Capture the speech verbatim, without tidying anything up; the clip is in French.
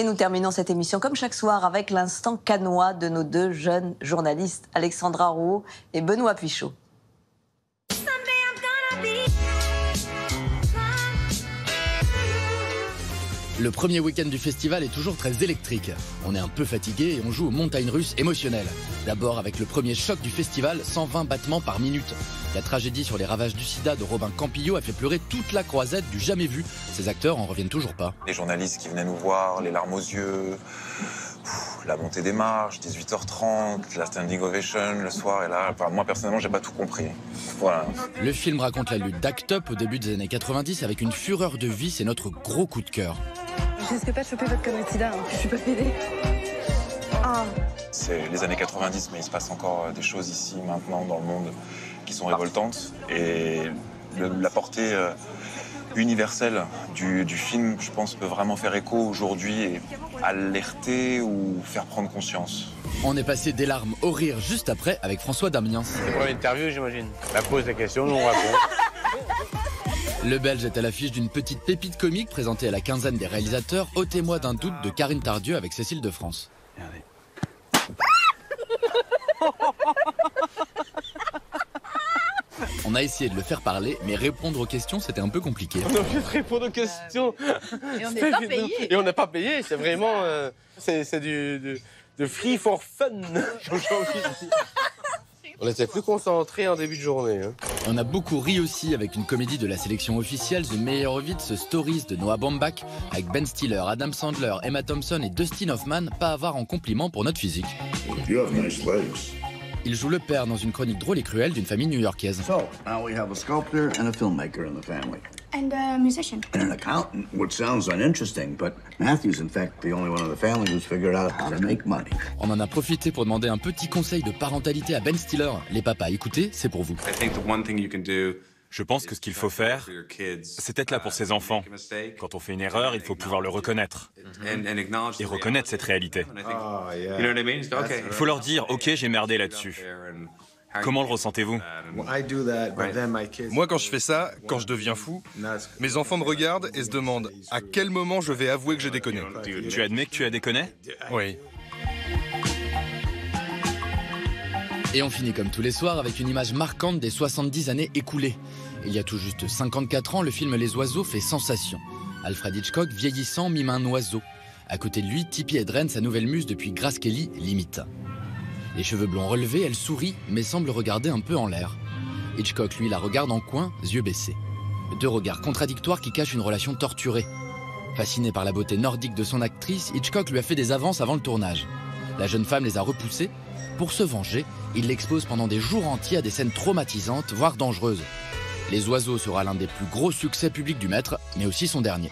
Et nous terminons cette émission comme chaque soir avec l'instant cannois de nos deux jeunes journalistes, Alexandra Roux et Benoît Puichot. Le premier week-end du festival est toujours très électrique. On est un peu fatigué et on joue aux montagnes russes émotionnelles. D'abord avec le premier choc du festival, cent vingt battements par minute. La tragédie sur les ravages du sida de Robin Campillo a fait pleurer toute la Croisette du jamais vu. Ces acteurs en reviennent toujours pas. Les journalistes qui venaient nous voir, les larmes aux yeux, la montée des marches, dix-huit heures trente, la standing ovation le soir et là, enfin, moi personnellement j'ai pas tout compris. Voilà. Le film raconte la lutte d'Act Up au début des années quatre-vingt-dix avec une fureur de vie, c'est notre gros coup de cœur. Je risque pas de choper votre connerie de sida, hein. Je suis pas pédée. Ah. C'est les années quatre-vingt-dix, mais il se passe encore des choses ici, maintenant, dans le monde, qui sont révoltantes. Et le, la portée euh, universelle du, du film, je pense, peut vraiment faire écho aujourd'hui et alerter ou faire prendre conscience. On est passé des larmes au rire juste après avec François Damiens. C'est pour l'interview, j'imagine. La pose la question, nous on répond. Le Belge est à l'affiche d'une petite pépite comique présentée à la quinzaine des réalisateurs, ôtez-moi d'un doute de Karine Tardieu avec Cécile de France. Regardez. On a essayé de le faire parler, mais répondre aux questions, c'était un peu compliqué. On a fait répondre aux questions. Et on n'est pas payé. Et on n'est pas payé, c'est vraiment... Euh, c'est du, du, du free for fun. On était plus concentrés en début de journée. Hein. On a beaucoup ri aussi avec une comédie de la sélection officielle, The Meilleur Hits Stories de Noah Baumbach, avec Ben Stiller, Adam Sandler, Emma Thompson et Dustin Hoffman, pas avare en compliments pour notre physique. You have nice legs. Il joue le père dans une chronique drôle et cruelle d'une famille new-yorkaise. So, now we have a sculptor and a filmmaker in the family. And a musician. And an accountant, which sounds uninteresting, but Matthew's in fact the only one in the family who's figured out how to make money. On en a profité pour demander un petit conseil de parentalité à Ben Stiller. Les papas, écoutez, c'est pour vous. I think the one thing you can do. Je pense que ce qu'il faut faire, c'est être là pour ses enfants. Quand on fait une erreur, il faut pouvoir le reconnaître. Mm-hmm. Et reconnaître cette réalité. Oh, yeah. Il faut leur dire, OK, j'ai merdé là-dessus. Comment le ressentez-vous? Moi, quand je fais ça, quand je deviens fou, mes enfants me regardent et se demandent à quel moment je vais avouer que j'ai déconné. Tu admets que tu as déconné? Oui. Et on finit comme tous les soirs avec une image marquante des soixante-dix années écoulées. Il y a tout juste cinquante-quatre ans, le film Les Oiseaux fait sensation. Alfred Hitchcock, vieillissant, mime un oiseau. À côté de lui, Tippi Hedren, sa nouvelle muse depuis Grace Kelly, l'imite. Les cheveux blonds relevés, elle sourit, mais semble regarder un peu en l'air. Hitchcock, lui, la regarde en coin, yeux baissés. Deux regards contradictoires qui cachent une relation torturée. Fasciné par la beauté nordique de son actrice, Hitchcock lui a fait des avances avant le tournage. La jeune femme les a repoussés. Pour se venger, il l'expose pendant des jours entiers à des scènes traumatisantes, voire dangereuses. Les Oiseaux sera l'un des plus gros succès publics du maître, mais aussi son dernier.